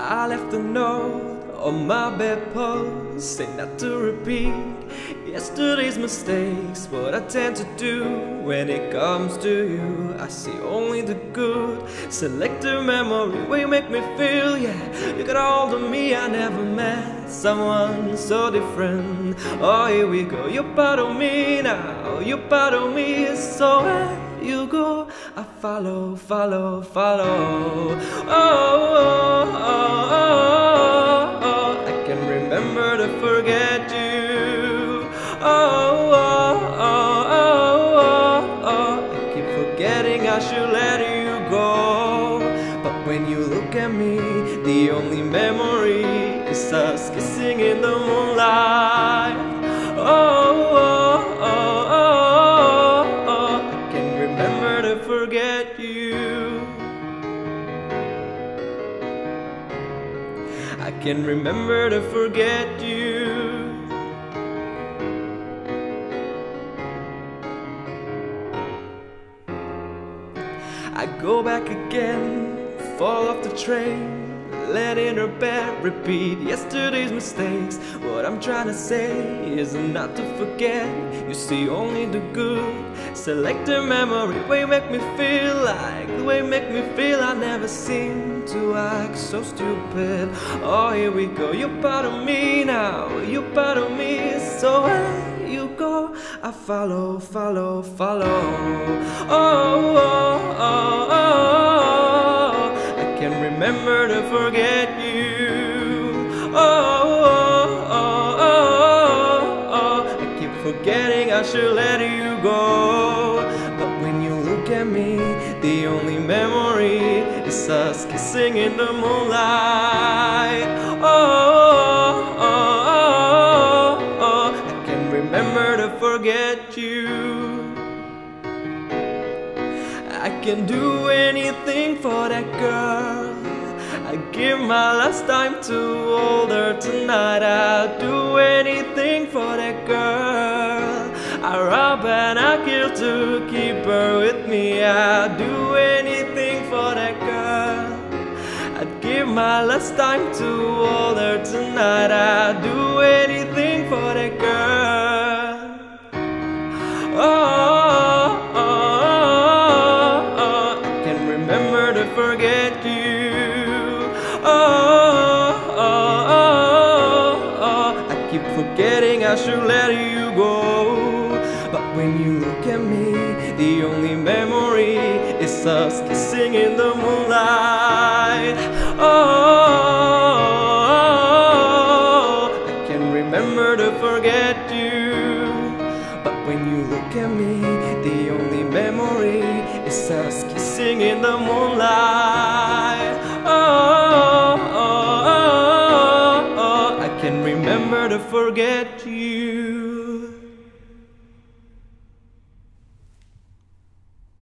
I left a note on my bedpost, saying not to repeat yesterday's mistakes. What I tend to do when it comes to you, I see only the good. Selective memory will you make me feel, yeah. You got hold of me, I never met someone so different. Oh, here we go, you're part of me now, you're part of me, so where you go, I follow, follow, follow. Oh, oh, oh, oh, oh, I can remember to forget you. Oh, oh, oh, oh, oh, oh, I keep forgetting I should let you go. But when you look at me, the only memory is us kissing in the moonlight. Oh, oh, oh, oh, oh, oh, I can remember to forget you. I can remember to forget you. I go back again, fall off the train, let in her bed, repeat yesterday's mistakes. What I'm trying to say is not to forget, you see only the good. Selective memory, way make me feel like, the way make me feel, I never seem to act so stupid. Oh, here we go, you're part of me now, you're part of me, so where you go, I follow, follow, follow. Oh, oh, oh, oh, oh, I can remember to forget you. Oh, oh, oh, oh, oh, I keep forgetting I should let you go. But when you look at me, the only memory is us kissing in the moonlight. Oh, oh, oh, oh, oh, I can remember to forget you. I can do anything for that girl. I give my last time to hold her tonight. I'll do anything for that girl. I rob and I kill to keep her with me. I'll do anything for that girl. I'd give my last time to hold her tonight. I'll do anything for that girl. Oh, forget you. Oh, oh, oh, oh, oh, I keep forgetting I should let you go. But when you look at me, the only memory is us kissing in the moonlight. Oh, oh, oh, oh, I can remember to forget you. But when you look at me, the only memory is us kissing in the moonlight. Oh, oh, oh, oh, oh, I can remember to forget you.